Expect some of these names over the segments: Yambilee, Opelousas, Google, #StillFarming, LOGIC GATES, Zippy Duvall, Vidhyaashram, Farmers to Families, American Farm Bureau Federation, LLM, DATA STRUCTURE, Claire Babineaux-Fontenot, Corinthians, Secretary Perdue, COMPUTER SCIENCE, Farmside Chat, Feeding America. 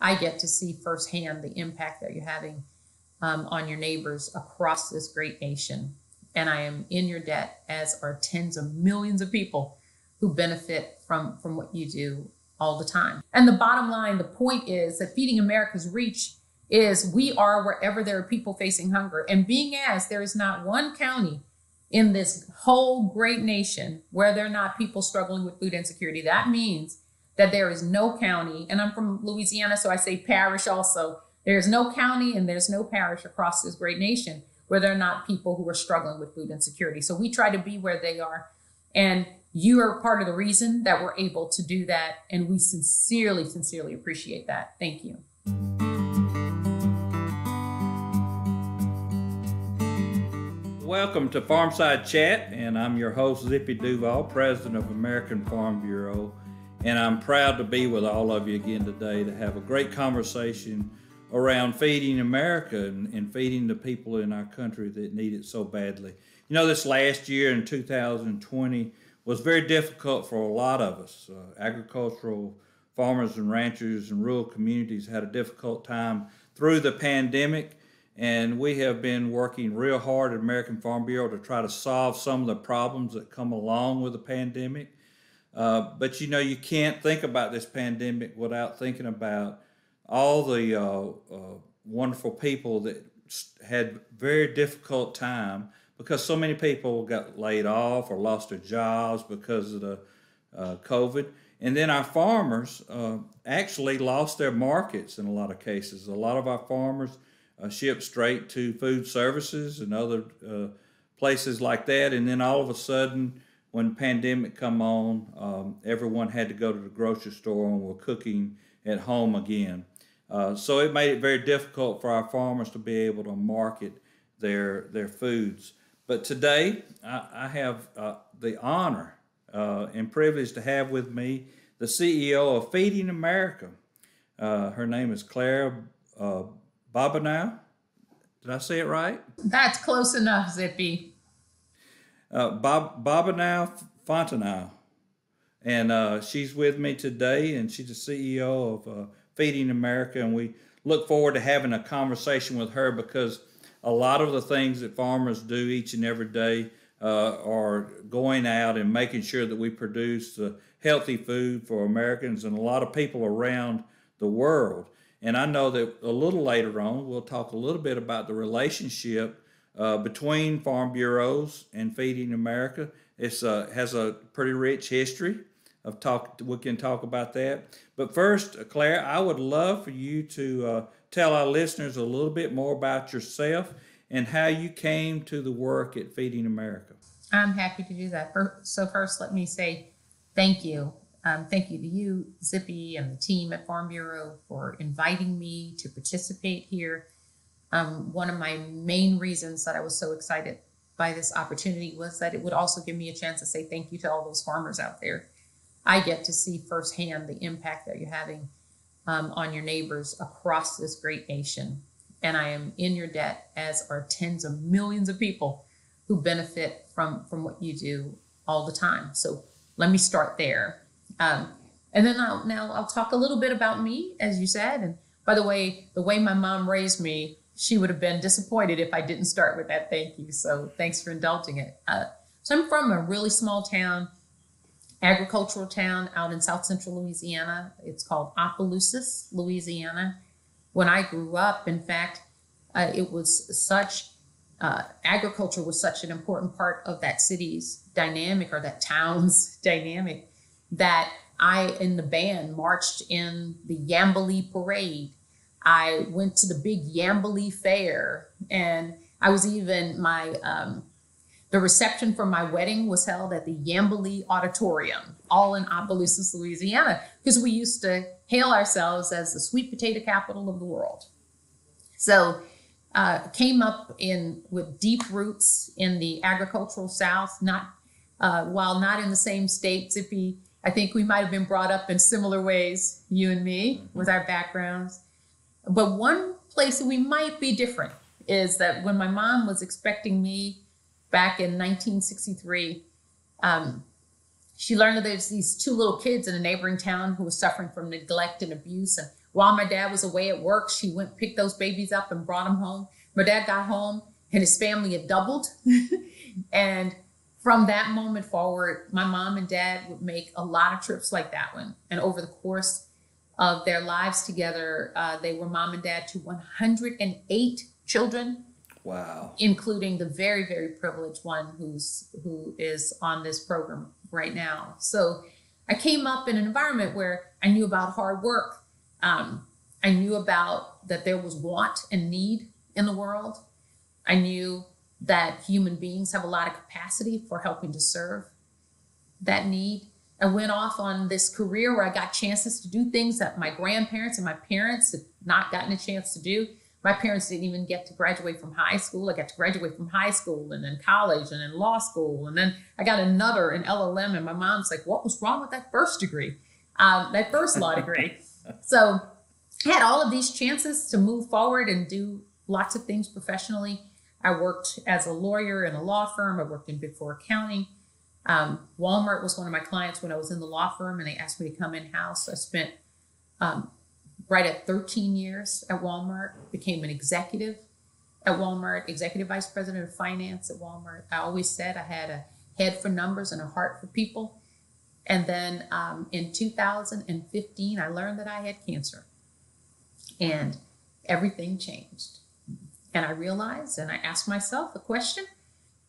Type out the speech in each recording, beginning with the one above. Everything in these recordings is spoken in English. I get to see firsthand the impact that you're having on your neighbors across this great nation. And I am in your debt, as are tens of millions of people who benefit from what you do all the time. And the bottom line, the point is that Feeding America's reach is we are wherever there are people facing hunger. And being as there is not one county in this whole great nation where there are not people struggling with food insecurity, that means that there is no county, and I'm from Louisiana, so I say parish also, there's no county and there's no parish across this great nation where there are not people who are struggling with food insecurity. So we try to be where they are. And you are part of the reason that we're able to do that. And we sincerely, sincerely appreciate that. Thank you. Welcome to Farmside Chat, and I'm your host, Zippy Duvall, President of American Farm Bureau. And I'm proud to be with all of you again today to have a great conversation around feeding America and feeding the people in our country that need it so badly. You know, this last year in 2020 was very difficult for a lot of us. Agricultural farmers and ranchers and rural communities had a difficult time through the pandemic, and we have been working real hard at American Farm Bureau to try to solve some of the problems that come along with the pandemic. But you know, you can't think about this pandemic without thinking about all the wonderful people that had very difficult time, because so many people got laid off or lost their jobs because of the COVID. And then our farmers actually lost their markets in a lot of cases. A lot of our farmers shipped straight to food services and other places like that. And then all of a sudden, when the pandemic come on, everyone had to go to the grocery store and were cooking at home again. So it made it very difficult for our farmers to be able to market their foods. But today, I have the honor and privilege to have with me the CEO of Feeding America. Her name is Claire Babineaux. Did I say it right? That's close enough, Zippy. Babineaux-Fontenot. And she's with me today, and she's the CEO of Feeding America, and we look forward to having a conversation with her, because a lot of the things that farmers do each and every day are going out and making sure that we produce healthy food for Americans and a lot of people around the world. And I know that a little later on, we'll talk a little bit about the relationship between farm bureaus and Feeding America. It has a pretty rich history. We can talk about that. But first, Claire, I would love for you to tell our listeners a little bit more about yourself and how you came to the work at Feeding America. I'm happy to do that. So first, let me say thank you. Thank you to you, Zippy, and the team at Farm Bureau for inviting me to participate here. One of my main reasons that I was so excited by this opportunity was that it would also give me a chance to say thank you to all those farmers out there. I get to see firsthand the impact that you're having on your neighbors across this great nation. And I am in your debt, as are tens of millions of people who benefit from what you do all the time. So let me start there. And then I'll talk a little bit about me, as you said. And by the way my mom raised me, she would have been disappointed if I didn't start with that thank you. So thanks for indulging it. So I'm from a really small town, agricultural town out in South Central Louisiana. It's called Opelousas, Louisiana. When I grew up, in fact, agriculture was such an important part of that city's dynamic, or that town's dynamic, that I, in the band, marched in the Yambilee parade. I went to the big Yambilee fair, and I was even the reception for my wedding was held at the Yambilee auditorium, all in Opelousas, Louisiana, because we used to hail ourselves as the sweet potato capital of the world. So came up with deep roots in the agricultural South, while not in the same state, Zippy. I think we might've been brought up in similar ways, you and me, with our backgrounds. But one place that we might be different is that when my mom was expecting me back in 1963, she learned that there's these two little kids in a neighboring town who were suffering from neglect and abuse. And While my dad was away at work, she went, picked those babies up and brought them home. My dad got home and his family had doubled. And from that moment forward, my mom and dad would make a lot of trips like that one. And over the course of their lives together, they were mom and dad to 108 children. Wow. Including the very, very privileged one who is on this program right now. So I came up in an environment where I knew about hard work. I knew about that there was want and need in the world. I knew that human beings have a lot of capacity for helping to serve that need. I went off on this career where I got chances to do things that my grandparents and my parents had not gotten a chance to do. My parents didn't even get to graduate from high school. I got to graduate from high school and then college and then law school. And then I got another, an LLM. And my mom's like, what was wrong with that first degree? That first law degree. So I had all of these chances to move forward and do lots of things professionally. I worked as a lawyer in a law firm. I worked in Big Four accounting. Walmart was one of my clients when I was in the law firm, and they asked me to come in-house. I spent right at 13 years at Walmart, became an executive at Walmart, executive vice president of finance at Walmart. I always said I had a head for numbers and a heart for people. And then in 2015, I learned that I had cancer, and everything changed. And I realized, and I asked myself a question.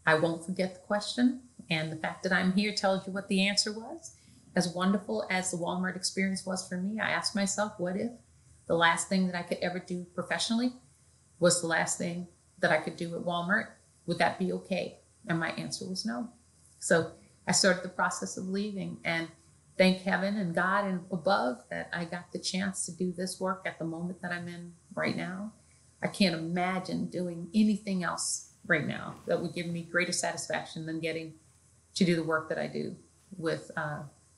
I won't forget the question. And the fact that I'm here tells you what the answer was. As wonderful as the Walmart experience was for me, I asked myself, what if the last thing that I could ever do professionally was the last thing that I could do at Walmart? Would that be okay? And my answer was no. So I started the process of leaving, and thank heaven and God and above that I got the chance to do this work at the moment that I'm in right now. I can't imagine doing anything else right now that would give me greater satisfaction than getting to do the work that I do with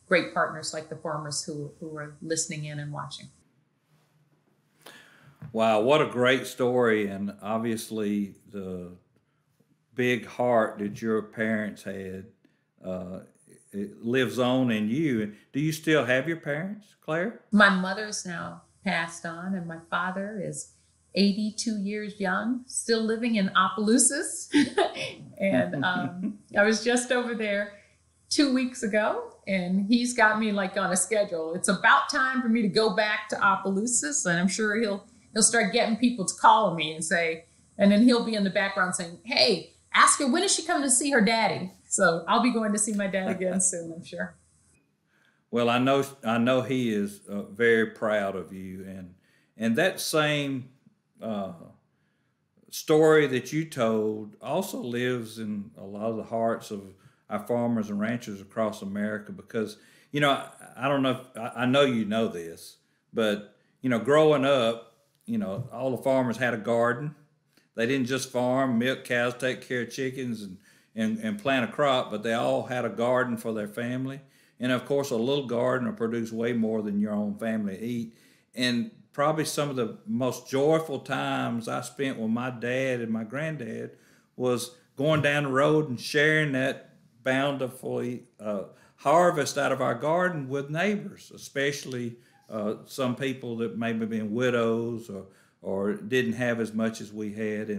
great partners like the farmers who are listening in and watching. Wow, what a great story. And obviously the big heart that your parents had, it lives on in you. Do you still have your parents, Claire? My mother's now passed on, and my father is 82 years young, still living in Opelousas. And I was just over there 2 weeks ago, and he's got me like on a schedule. It's about time for me to go back to Opelousas, and I'm sure he'll start getting people to call me and say, and then he'll be in the background saying, hey, ask her, when is she coming to see her daddy? So I'll be going to see my dad again soon, I'm sure. Well, I know he is very proud of you, and that same story that you told also lives in a lot of the hearts of our farmers and ranchers across America, because, you know, I don't know if, I know you know this, but, you know, growing up, you know, all the farmers had a garden. They didn't just farm, milk cows, take care of chickens and plant a crop, but they all had a garden for their family. And of course, a little garden will produce way more than your own family eat. And probably some of the most joyful times I spent with my dad and my granddad was going down the road and sharing that bountiful harvest out of our garden with neighbors, especially some people that maybe been widows or didn't have as much as we had.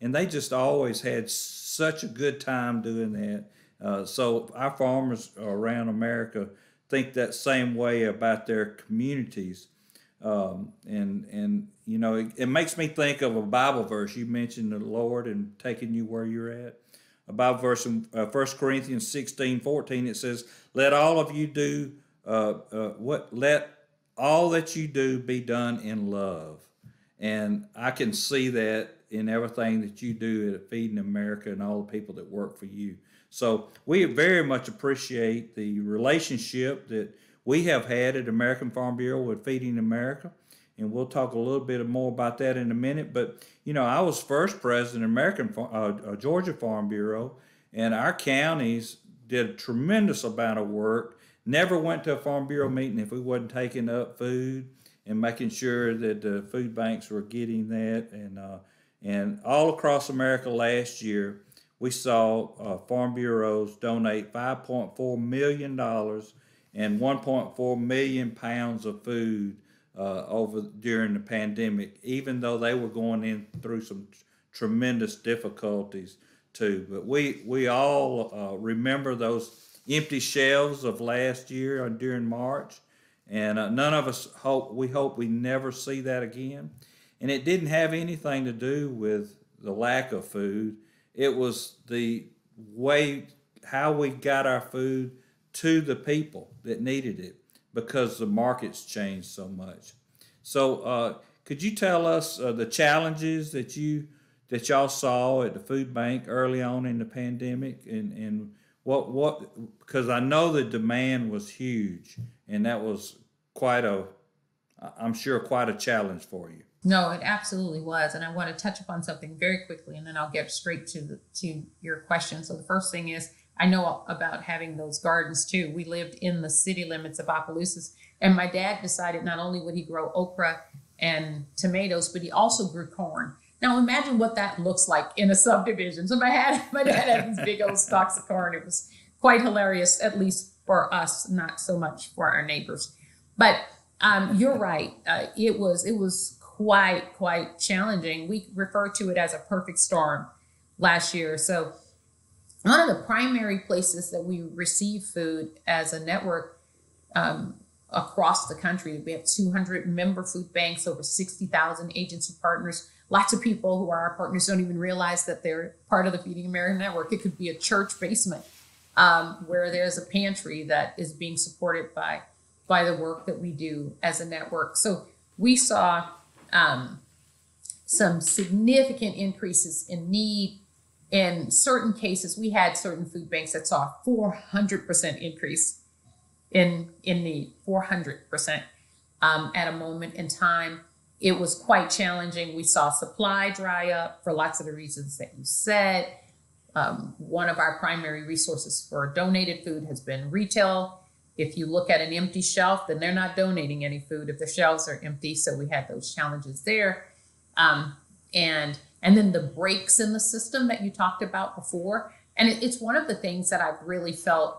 And they just always had such a good time doing that. So our farmers around America think that same way about their communities. And you know, it makes me think of a Bible verse. You mentioned the Lord and taking you where you're at. A Bible verse in 1 Corinthians 16:14, it says, let all of you do, let all that you do be done in love. And I can see that in everything that you do at Feeding America and all the people that work for you. So we very much appreciate the relationship that we have had at American Farm Bureau with Feeding America, and we'll talk a little bit more about that in a minute. But, you know, I was first president of American Georgia Farm Bureau, and our counties did a tremendous amount of work. Never went to a Farm Bureau meeting if we wasn't taking up food and making sure that the food banks were getting that. And all across America last year, we saw Farm Bureaus donate $5.4 million and 1.4 million pounds of food during the pandemic, even though they were going in through some tremendous difficulties too. But we all remember those empty shelves of last year during March, and none of us hope we never see that again. And it didn't have anything to do with the lack of food. It was the way how we got our food to the people that needed it, because the markets changed so much. So could you tell us the challenges that y'all saw at the food bank early on in the pandemic, and what, because I know the demand was huge, and that was quite a, I'm sure, quite a challenge for you. No, it absolutely was. And I want to touch upon something very quickly, and then I'll get straight to your question. So the first thing is, I know about having those gardens too. We lived in the city limits of Opelousas, and my dad decided not only would he grow okra and tomatoes, but he also grew corn. Now imagine what that looks like in a subdivision. So my dad had these big old stalks of corn. It was quite hilarious, at least for us, not so much for our neighbors. But you're right. It was quite challenging. We refer to it as a perfect storm last year. So one of the primary places that we receive food as a network across the country, we have 200 member food banks, over 60,000 agency partners. Lots of people who are our partners don't even realize that they're part of the Feeding America network. It could be a church basement where there's a pantry that is being supported by the work that we do as a network. So we saw some significant increases in need. In certain cases, we had certain food banks that saw a 400% increase in need, 400% at a moment in time. It was quite challenging. We saw supply dry up for lots of the reasons that you said. One of our primary resources for donated food has been retail. If you look at an empty shelf, then they're not donating any food if the shelves are empty. So we had those challenges there. And then the breaks in the system that you talked about before. And it's one of the things that I've really felt,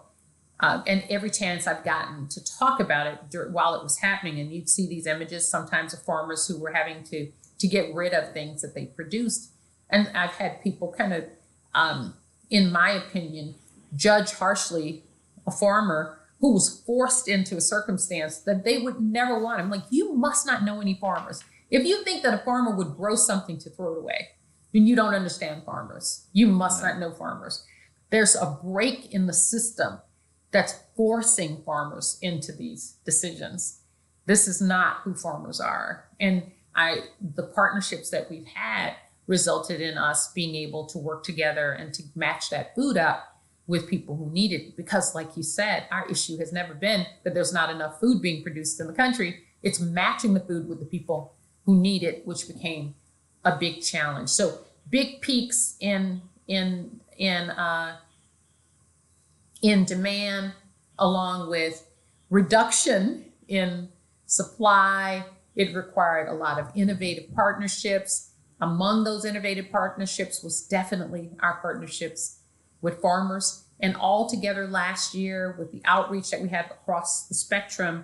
and every chance I've gotten to talk about it while it was happening, and you'd see these images sometimes of farmers who were having to get rid of things that they produced. And I've had people kind of, in my opinion, judge harshly a farmer who was forced into a circumstance that they would never want. I'm like, you must not know any farmers. If you think that a farmer would grow something to throw it away, then you don't understand farmers. You must not know farmers. There's a break in the system that's forcing farmers into these decisions. This is not who farmers are. And the partnerships that we've had resulted in us being able to work together and to match that food up with people who need it. Because like you said, our issue has never been that there's not enough food being produced in the country. It's matching the food with the people who need it, which became a big challenge. So big peaks in demand, along with reduction in supply. It required a lot of innovative partnerships. Among those innovative partnerships was definitely our partnerships with farmers. And all together last year, with the outreach that we had across the spectrum,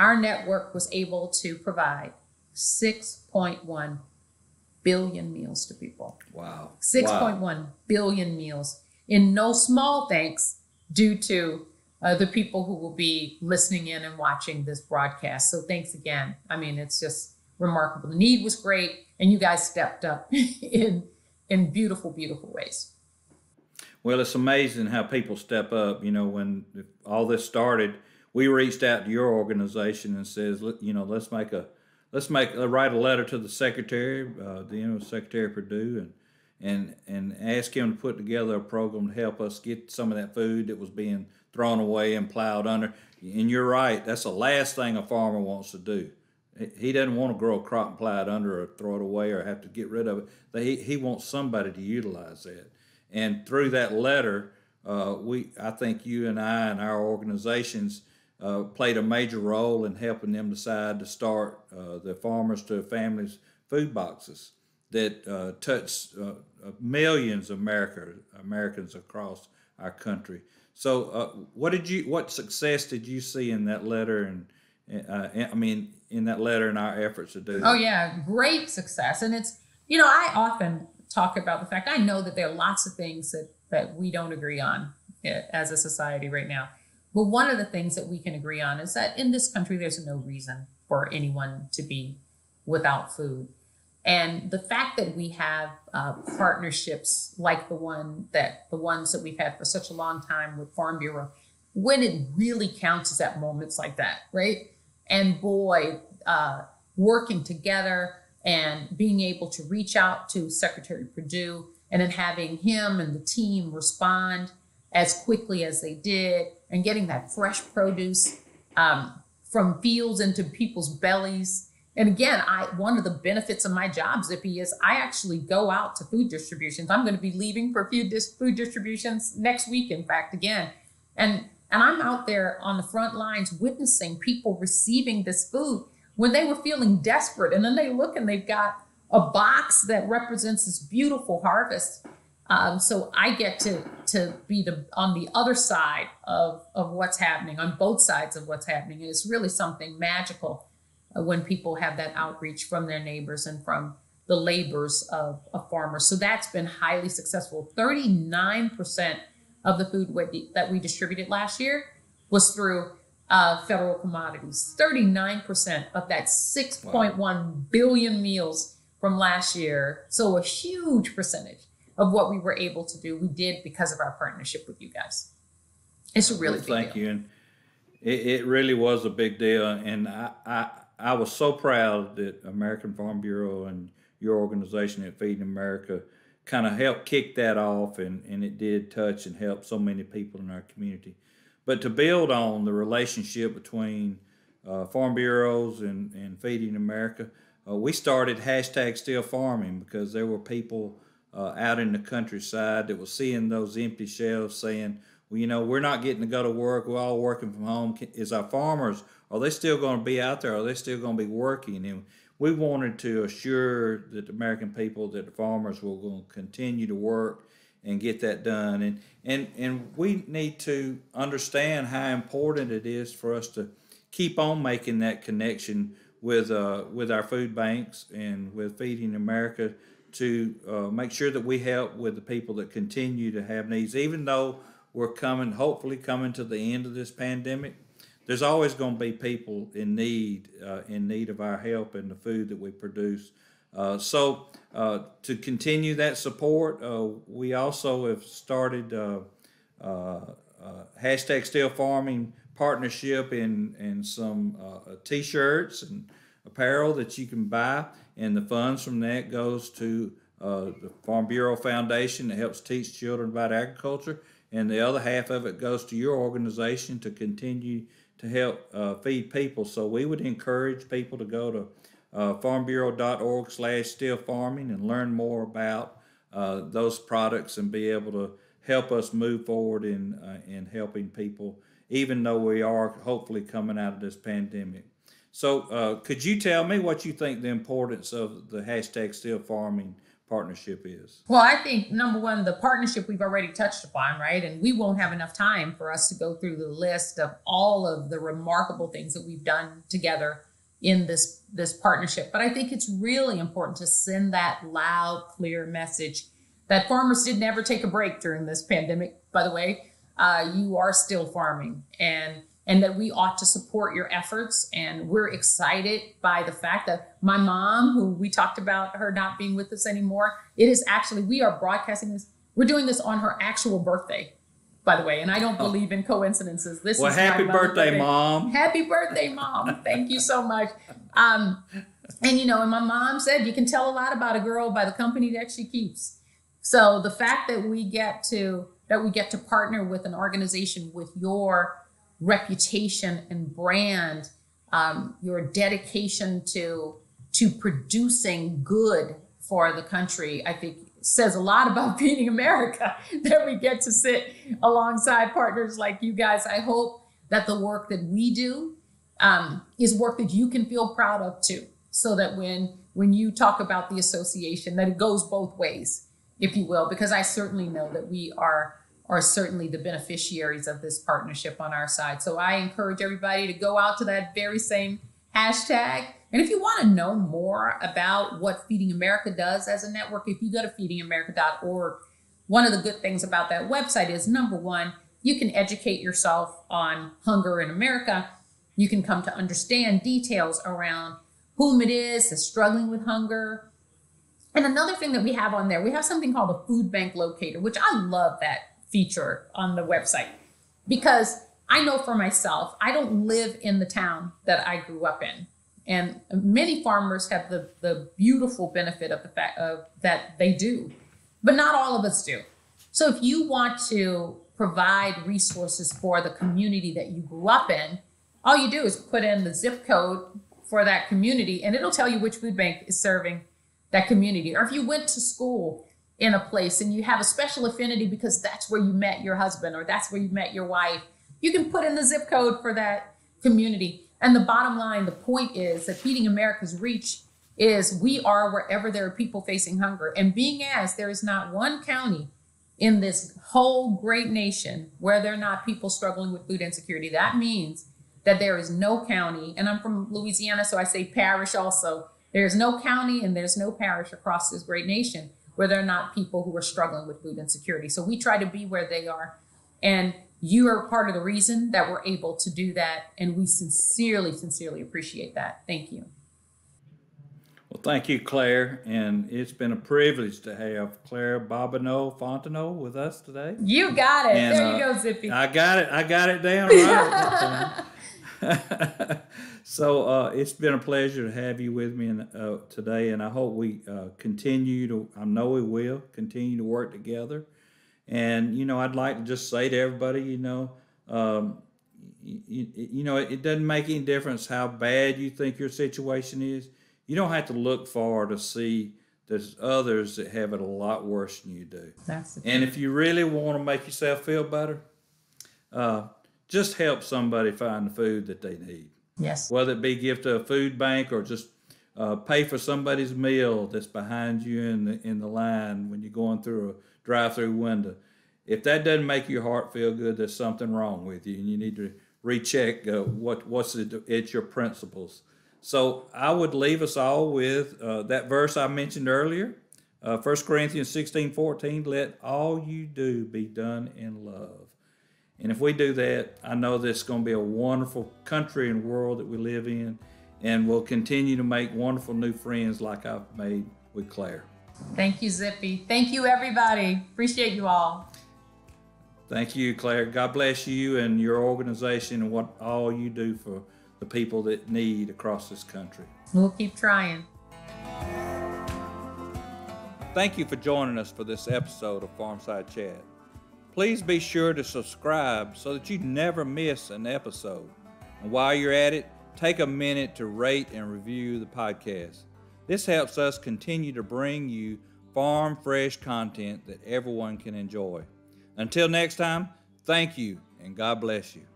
our network was able to provide 6.1 billion meals to people. Wow. 6.1 billion meals, in no small thanks due to the people who will be listening in and watching this broadcast. So thanks again. I mean, it's just remarkable. The need was great, and you guys stepped up in beautiful, beautiful ways. Well, it's amazing how people step up. You know, when all this started, we reached out to your organization and says, you know, write a letter to the secretary, Secretary Perdue, and ask him to put together a program to help us get some of that food that was being thrown away and plowed under. And you're right, that's the last thing a farmer wants to do. He doesn't want to grow a crop and plow it under or throw it away or have to get rid of it. He wants somebody to utilize that. And through that letter, I think you and I and our organizations played a major role in helping them decide to start the Farmers to Families food boxes that touch millions of Americans across our country. So what success did you see in that letter? And I mean, in that letter and our efforts to do that. Oh yeah, great success. And it's, you know, I often talk about the fact, I know that there are lots of things that we don't agree on as a society right now. But one of the things that we can agree on is that in this country, there's no reason for anyone to be without food. And the fact that we have partnerships like the ones that we've had for such a long time with Farm Bureau, when it really counts is at moments like that, right? And boy, working together and being able to reach out to Secretary Perdue and then having him and the team respond as quickly as they did and getting that fresh produce from fields into people's bellies. And again, one of the benefits of my job, Zippy, is I actually go out to food distributions. I'm going to be leaving for food distributions next week, in fact, again. And I'm out there on the front lines witnessing people receiving this food when they were feeling desperate. And then they look and they've got a box that represents this beautiful harvest. So I get to be on the other side of what's happening, on both sides of what's happening. And it's really something magical when people have that outreach from their neighbors and from the labors of farmers. So that's been highly successful. 39% of the food that we distributed last year was through federal commodities. 39% of that 6.1 billion meals from last year. So a huge percentage of what we were able to do, we did because of our partnership with you guys. It's a really big deal. Thank you. And it really was a big deal. And I was so proud that American Farm Bureau and your organization at Feeding America kind of helped kick that off, and it did touch and help so many people in our community. But to build on the relationship between farm bureaus and Feeding America, we started #StillFarming because there were people out in the countryside that were seeing those empty shelves saying, well, you know, we're not getting to go to work. We're all working from home. Is our farmers, are they still going to be out there? Are they still going to be working? And we wanted to assure that the American people, that the farmers were going to continue to work and get that done. And we need to understand how important it is for us to keep on making that connection with our food banks and with Feeding America to make sure that we help with the people that continue to have needs. Even though we're hopefully coming to the end of this pandemic, there's always going to be people in need of our help and the food that we produce. So to continue that support, we also have started #StillFarming partnership and some T-shirts and apparel that you can buy. And the funds from that goes to the Farm Bureau Foundation that helps teach children about agriculture. And the other half of it goes to your organization to continue to help feed people. So we would encourage people to go to farmbureau.org/stillfarming and learn more about those products and be able to help us move forward in helping people, even though we are hopefully coming out of this pandemic. So could you tell me what you think the importance of the #StillFarming partnership is? Well, I think, number one, the partnership we've already touched upon, right? And we won't have enough time for us to go through the list of all of the remarkable things that we've done together in this partnership. But I think it's really important to send that loud, clear message that farmers didn't ever take a break during this pandemic, by the way. You are still farming, and that we ought to support your efforts. And we're excited by the fact that my mom, who we talked about her not being with us anymore, it is actually, we are broadcasting this. We're doing this on her actual birthday, by the way. And I don't believe in coincidences. Well, happy birthday, Mom. Happy birthday, Mom. Thank you so much. And, you know, and my mom said, you can tell a lot about a girl by the company that she keeps. So the fact that we get to partner with an organization with your reputation and brand, your dedication to producing good for the country, I think says a lot about Feeding America that we get to sit alongside partners like you guys. I hope that the work that we do is work that you can feel proud of too, so that when you talk about the association, that it goes both ways, if you will, because I certainly know that we are certainly the beneficiaries of this partnership on our side. So I encourage everybody to go out to that very same hashtag. And if you want to know more about what Feeding America does as a network, if you go to feedingamerica.org, one of the good things about that website is, number one, you can educate yourself on hunger in America. You can come to understand details around whom it is that's struggling with hunger. And another thing that we have on there, we have something called a food bank locator, which I love that feature on the website, because I know for myself, I don't live in the town that I grew up in. And many farmers have the beautiful benefit of the fact that they do, but not all of us do. So if you want to provide resources for the community that you grew up in, all you do is put in the zip code for that community and it'll tell you which food bank is serving that community. Or if you went to school in a place and you have a special affinity because that's where you met your husband or that's where you met your wife, you can put in the zip code for that community. And the bottom line, the point is that Feeding America's reach is we are wherever there are people facing hunger. And being as there is not one county in this whole great nation where there are not people struggling with food insecurity, that means that there is no county, and I'm from Louisiana, so I say parish also, there's no county and there's no parish across this great nation where there are not people who are struggling with food insecurity. So we try to be where they are, and you are part of the reason that we're able to do that, and we sincerely appreciate that. Thank you. Well, thank you, Claire, and it's been a privilege to have Claire Babineaux-Fontenot with us today. You got it. And, there you go, Zippy. I got it down right. So it's been a pleasure to have you with me today, and I hope we I know we will continue to work together. And, you know, I'd like to just say to everybody, you know, it doesn't make any difference how bad you think your situation is. You don't have to look far to see there's others that have it a lot worse than you do. That's the thing. And if you really want to make yourself feel better, just help somebody find the food that they need. Yes. Whether it be gift to a food bank or just pay for somebody's meal that's behind you in the line when you're going through a drive-through window. If that doesn't make your heart feel good, there's something wrong with you, and you need to recheck what's your principles. So I would leave us all with that verse I mentioned earlier, 1 Corinthians 16:14. Let all you do be done in love. And if we do that, I know this is going to be a wonderful country and world that we live in, and we'll continue to make wonderful new friends like I've made with Claire. Thank you, Zippy. Thank you, everybody. Appreciate you all. Thank you, Claire. God bless you and your organization and what all you do for the people that need across this country. We'll keep trying. Thank you for joining us for this episode of Farmside Chat. Please be sure to subscribe so that you never miss an episode. And while you're at it, take a minute to rate and review the podcast. This helps us continue to bring you farm fresh content that everyone can enjoy. Until next time, thank you and God bless you.